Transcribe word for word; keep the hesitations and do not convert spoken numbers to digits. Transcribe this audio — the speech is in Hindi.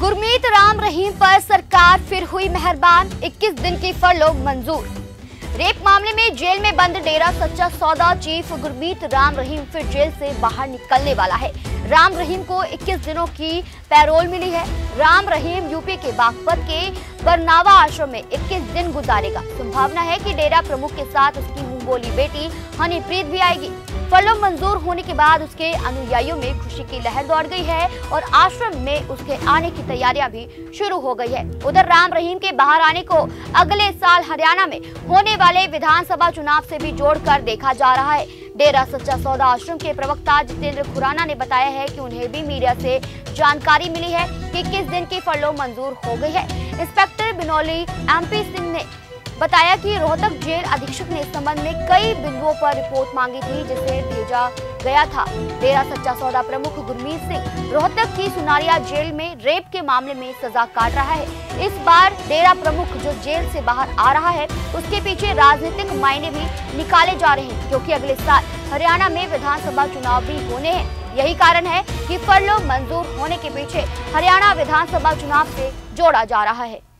गुरमीत राम रहीम पर सरकार फिर हुई मेहरबान, इक्कीस दिन की फरलोग मंजूर। रेप मामले में जेल में बंद डेरा सच्चा सौदा चीफ गुरमीत राम रहीम फिर जेल से बाहर निकलने वाला है। राम रहीम को इक्कीस दिनों की पैरोल मिली है। राम रहीम यूपी के बागपत के बरनावा आश्रम में इक्कीस दिन गुजारेगा। संभावना है कि डेरा प्रमुख के साथ उसकी मुंह बोली बेटी हनीप्रीत भी आएगी। फरलोग मंजूर होने के बाद उसके अनुयायियों में खुशी की लहर दौड़ गई है और आश्रम में उसके आने की तैयारियां भी शुरू हो गई है। उधर राम रहीम के बाहर आने को अगले साल हरियाणा में होने वाले विधानसभा चुनाव से भी जोड़कर देखा जा रहा है। डेरा सच्चा सौदा आश्रम के प्रवक्ता राम खुराना ने बताया है कि उन्हें भी मीडिया से जानकारी मिली है कि इक्कीस दिन की फरलोग मंजूर हो गई है। Inspector Binoli M P Singh ने बताया कि रोहतक जेल अधीक्षक ने इस संबंध में कई बिंदुओं पर रिपोर्ट मांगी थी, जिसे भेजा गया था। डेरा सच्चा सौदा प्रमुख गुरमीत सिंह रोहतक की सुनारिया जेल में रेप के मामले में सजा काट रहा है। इस बार डेरा प्रमुख जो जेल से बाहर आ रहा है, उसके पीछे राजनीतिक मायने भी निकाले जा रहे हैं, क्योंकि अगले साल हरियाणा में विधानसभा चुनाव भी होने हैं। यही कारण है कि फरलोग मंजूर होने के पीछे हरियाणा विधानसभा चुनाव से जोड़ा जा रहा है।